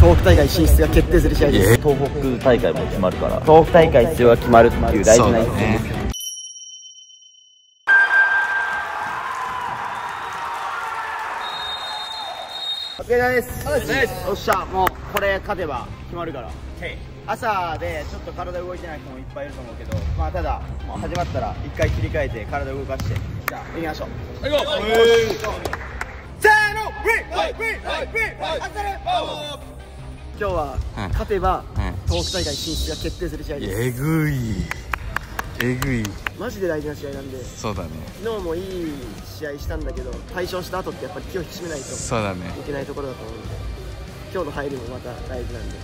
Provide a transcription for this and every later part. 東北大会進出が決定する試合です。東北大会も決まるから、東北大会出場が決まるっていう大事な一戦ですよ。お疲れ様です。よっしゃ、もうこれ勝てば決まるから。朝でちょっと体動いてない人もいっぱいいると思うけど、まあただもう始まったら一回切り替えて体動かして、じゃあ行きましょう。せーの、今日は勝てば東北大会進出が決定する試合です。えぐいマジで大事な試合なんで。そうだね、昨日もいい試合したんだけど、大勝した後ってやっぱり気を引き締めないといけないところだと思うんで、今日の入りもまた大事なんで。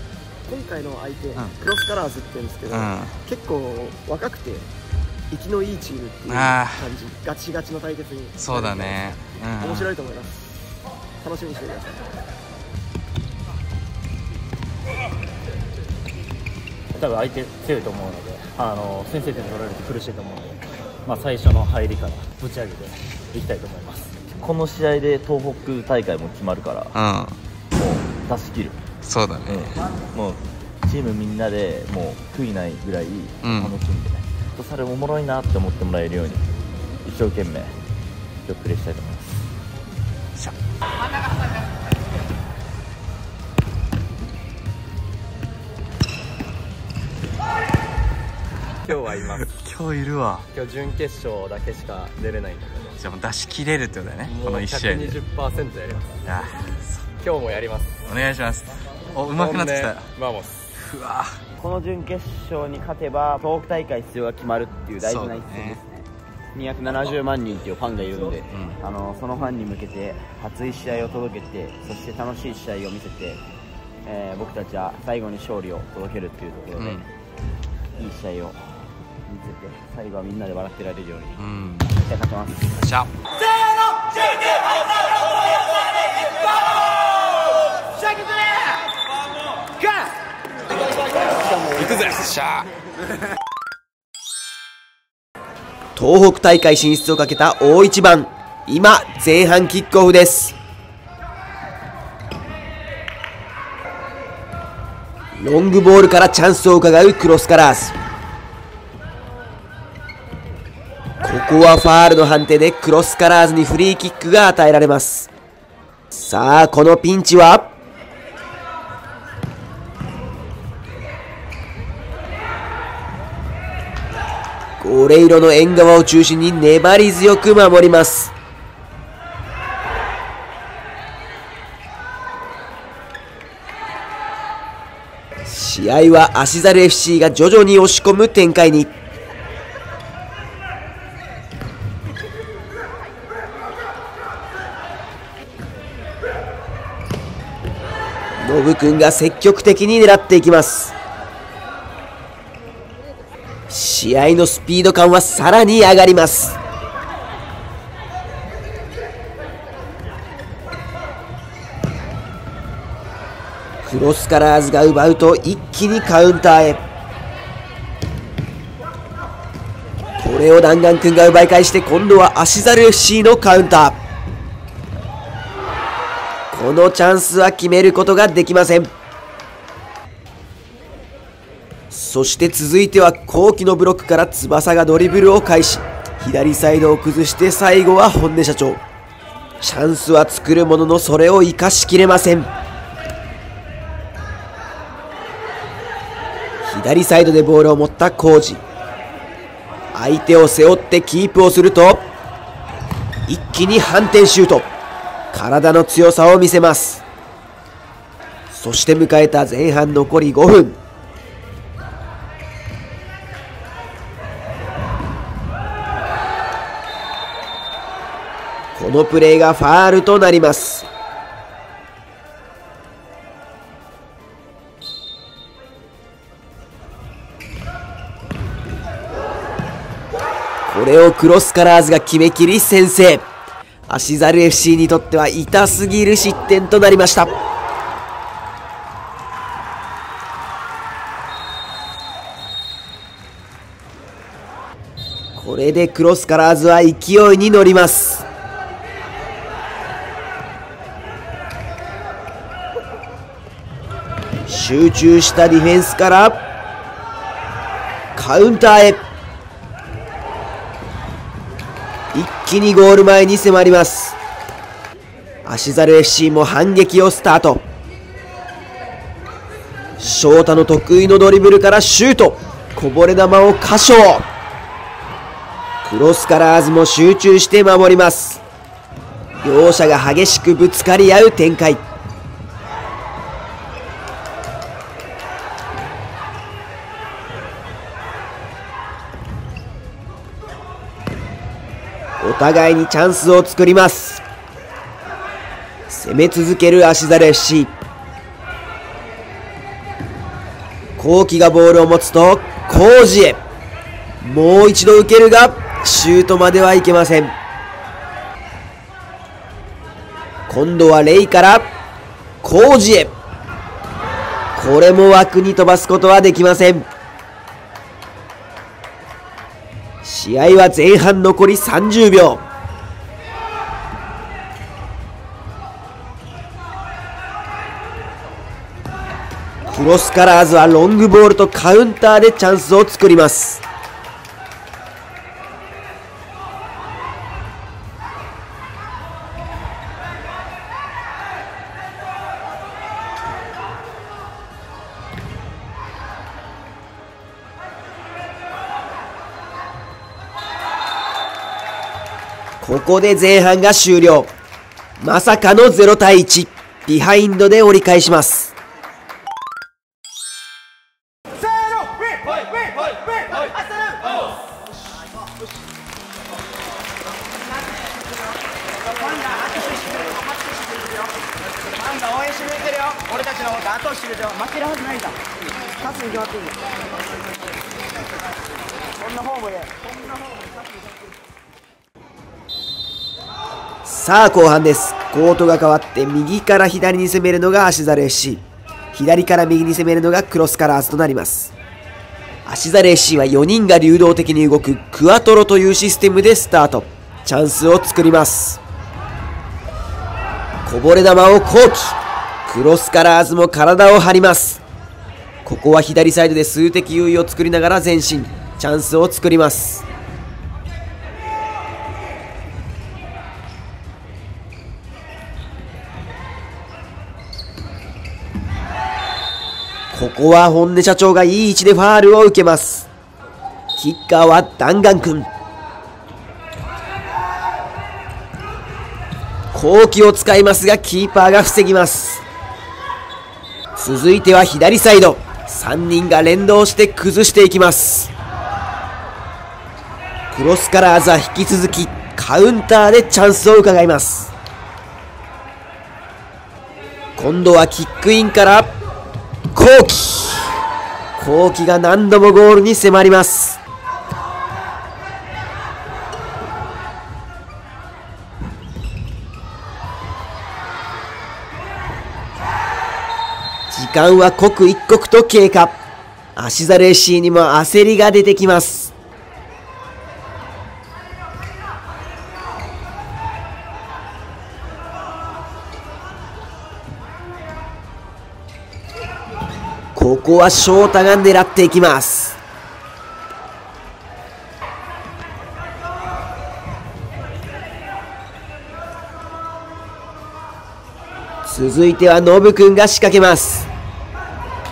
今回の相手、クロスカラーズって言うんですけど、結構若くて生きのいいチームっていう感じ、ガチガチの対決に。そうだね、面白いと思います。楽しみにしてください。多分相手強いと思うので、先制点取られて苦しいと思うので、まあ、最初の入りからぶち上げていきたいと思います。この試合で東北大会も決まるから、もう出し切る。そうだね、もうチームみんなでもう悔いないぐらい楽しんでね、それおもろいなって思ってもらえるように一生懸命プレーしたいと思います。今日はいます。今日いるわ。今日準決勝だけしか出れないんだけど、じゃあもう出し切れるってことだね。この1試合で 120% やります。今日もやります。お願いします。お、うまくなってきた。マモス。うわ、この準決勝に勝てば東北大会出場が決まるっていう大事な一戦ですね。270万人っていうファンがいるんで、そのファンに向けて熱い試合を届けて、そして楽しい試合を見せて、僕たちは最後に勝利を届けるっていうところで、いい試合を見せて、最後はみんなで笑ってられるように、試合勝てます。よっしゃ。東北大会進出をかけた大一番、今前半キックオフです。ロングボールからチャンスをうかがうクロスカラーズ。ここはファールの判定でクロスカラーズにフリーキックが与えられます。さあ、このピンチはゴレイロの縁側を中心に粘り強く守ります。試合は足猿 FC が徐々に押し込む展開に。ノブ君が積極的に狙っていきます。試合のスピード感はさらに上がります。クロスカラーズが奪うと一気にカウンターへ。これを弾丸君が奪い返して、今度は足猿 FC のカウンター。このチャンスは決めることができません。そして続いては後期のブロックから翼がドリブルを開始。左サイドを崩して、最後は本音社長。チャンスは作るものの、それを生かしきれません。左サイドでボールを持ったコージ、相手を背負ってキープをすると一気に反転シュート。体の強さを見せます。そして迎えた前半残り5分、このプレーがファールとなります。これをクロスカラーズが決めきり先制。足猿 FC にとっては痛すぎる失点となりました。これでクロスカラーズは勢いに乗ります。集中したディフェンスからカウンターへ、一気にゴール前に迫ります。足猿 FC も反撃をスタート。翔太の得意のドリブルからシュート、こぼれ球を箇所、クロスから東も集中して守ります。両者が激しくぶつかり合う展開。お互いにチャンスを作ります。攻め続ける足猿 FC。 浩輝がボールを持つと浩二へ、もう一度受けるがシュートまではいけません。今度はレイから浩二へ、これも枠に飛ばすことはできません。試合は前半残り30秒。クロスカラーズはロングボールとカウンターでチャンスを作ります。ここで前半が終了。まさかの0対1。ビハインドで折り返します。さあ後半です。コートが変わって右から左に攻めるのが足猿 FC、 左から右に攻めるのがクロスカラーズとなります。足猿 FC は4人が流動的に動くクアトロというシステムでスタート。チャンスを作ります。こぼれ球を浩輝、クロスカラーズも体を張ります。ここは左サイドで数的優位を作りながら前進、チャンスを作ります。ここは本音社長がいい位置でファールを受けます。キッカーは弾丸君。浩輝を使いますがキーパーが防ぎます。続いては左サイド、3人が連動して崩していきます。クロスカラーズは引き続きカウンターでチャンスを伺います。今度はキックインから浩輝が何度もゴールに迫ります。時間は刻一刻と経過。足猿 FC にも焦りが出てきます。ここは翔太が狙っていきます。続いてはノブくんが仕掛けます。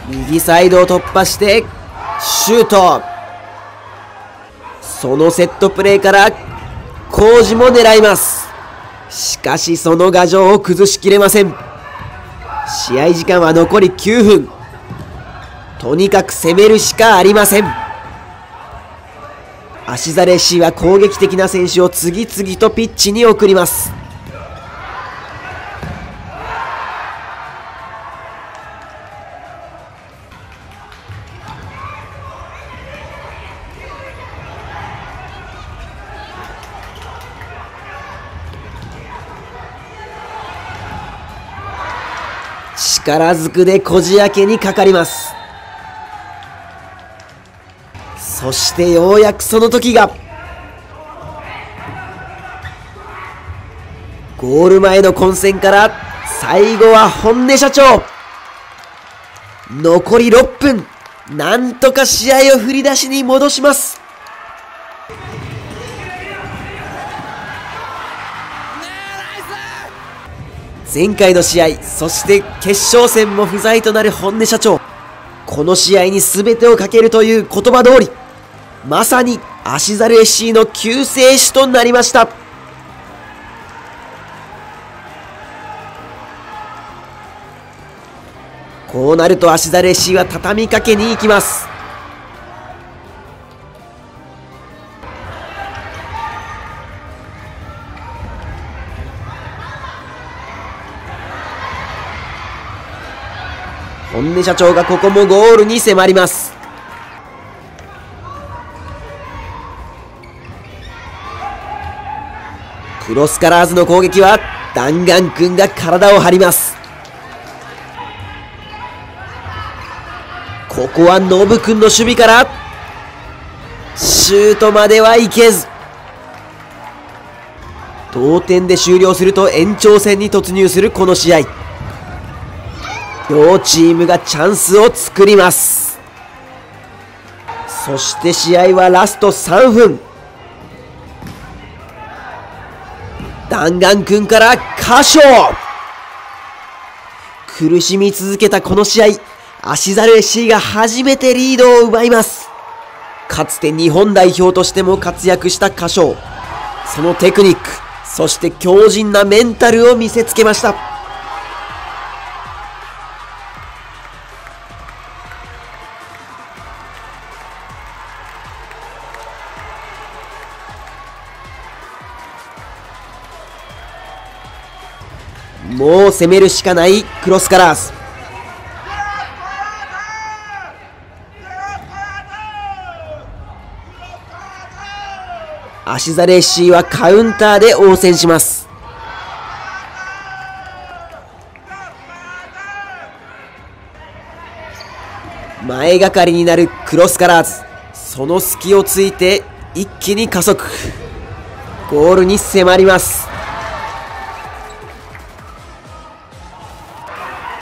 右サイドを突破してシュート、そのセットプレーから浩二も狙います。しかしその牙城を崩しきれません。試合時間は残り9分。とにかく攻めるしかありません。足猿 FC は攻撃的な選手を次々とピッチに送ります。力ずくでこじ開けにかかります。そしてようやくその時が。ゴール前の混戦から最後は本音社長。残り6分。なんとか試合を振り出しに戻します。前回の試合、そして決勝戦も不在となる本音社長。この試合に全てをかけるという言葉通り、まさに足猿 FC の救世主となりました。こうなると足猿 FC は畳みかけに行きます。本音社長がここもゴールに迫ります。クロスカラーズの攻撃は弾丸くんが体を張ります。ここはノブくんの守備からシュートまではいけず。同点で終了すると延長戦に突入するこの試合。両チームがチャンスを作ります。そして試合はラスト3分。弾丸くんからカショー。苦しみ続けたこの試合、足猿 FC が初めてリードを奪います。かつて日本代表としても活躍したカショー。そのテクニック、そして強靭なメンタルを見せつけました。もう攻めるしかないクロスカラーズ。足猿 FC はカウンターで応戦します。前がかりになるクロスカラーズ、その隙をついて一気に加速。ゴールに迫ります。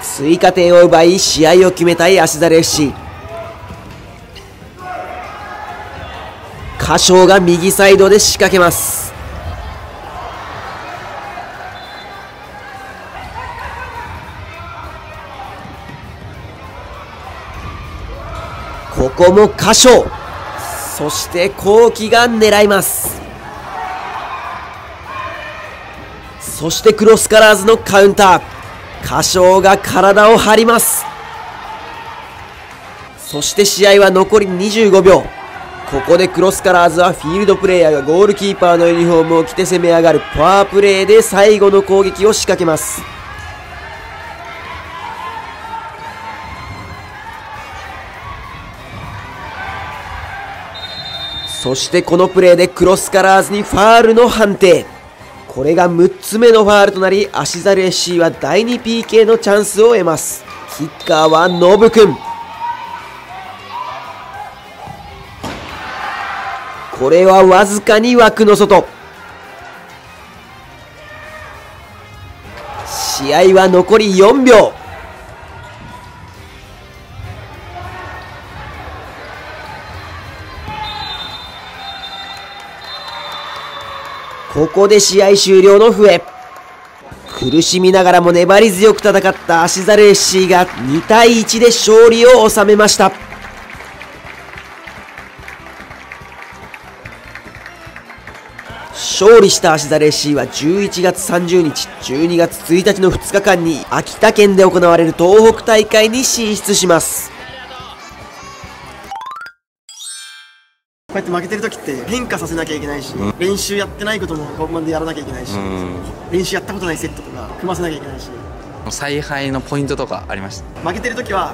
追加点を奪い試合を決めたい足猿 FC。 カショーが右サイドで仕掛けます。ここもカショー、そしてコウキが狙います。そしてクロスカラーズのカウンター。カショーが体を張ります。そして試合は残り25秒。ここでクロスカラーズはフィールドプレイヤーがゴールキーパーのユニフォームを着て攻め上がるパワープレーで最後の攻撃を仕掛けます。そしてこのプレーでクロスカラーズにファールの判定。これが6つ目のファールとなり、足猿 FC は第 2PK のチャンスを得ます。キッカーはノブくん。これはわずかに枠の外。試合は残り4秒。ここで試合終了の笛。苦しみながらも粘り強く戦った足猿 FC が2対1で勝利を収めました。勝利した足猿 FC は11月30日、12月1日の2日間に秋田県で行われる東北大会に進出します。こうやって負けてる時って変化させなきゃいけないし、練習やってないことも本番でやらなきゃいけないし、練習やったことないセットとか組ませなきゃいけないし、采配のポイントとかありました？負けてる時は、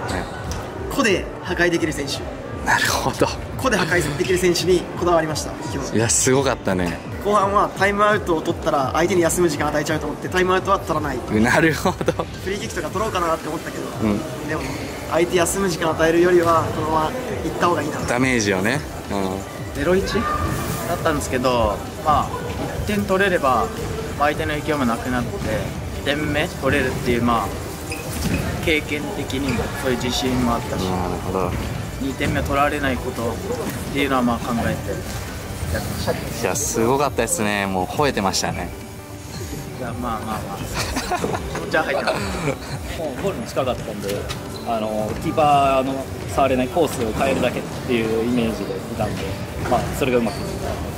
個で破壊できる選手。なるほど。個で破壊できる選手にこだわりました。いや、すごかったね。後半はタイムアウトを取ったら相手に休む時間与えちゃうと思って、タイムアウトは取らない。なるほど。フリーキックとか取ろうかなって思ったけど、でも相手休む時間与えるよりはこのままいった方がいいな。ダメージをね。0-1 だったんですけど、1点取れれば相手の勢いもなくなって、2点目取れるっていう、経験的にもそういう自信もあったし、2点目取られないことっていうのはまあ考えてやってました。いやすごかったですね、もう吠えてましたね。いやまあじゃあ入ってます。もうゴールに近かったんで、キーパーの触れないコースを変えるだけっていうイメージでいたんで、まあ、それがうまくいった。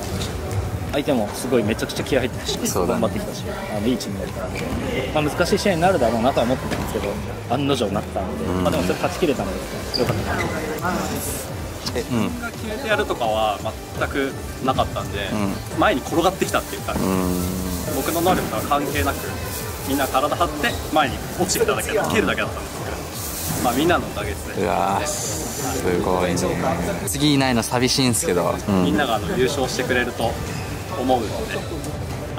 相手もすごいめちゃくちゃ気合入ってたし、頑張ってきたし、いいチームだったんで、難しい試合になるだろうなとは思ってたんですけど、案の定になったので、でもそれ勝ちきれたのでよかったなと思います。自分が決めてやるとかは全くなかったんで、前に転がってきたっていう感じ、僕の能力とは関係なく、みんな体張って前に落ちてただけ、蹴るだけだったんですけど、まあみんなのおかげですね。すごいね。次いないの寂しいんですけど、みんなが優勝してくれると思うので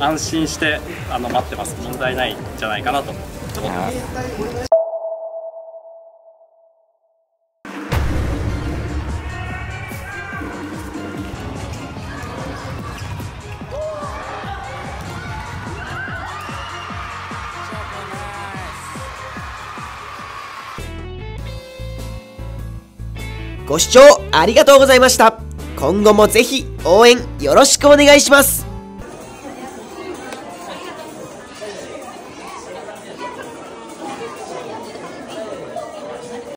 安心して待ってます。問題ないんじゃないかなと思ってます。ご視聴ありがとうございました。今後もぜひ応援よろしくお願いします。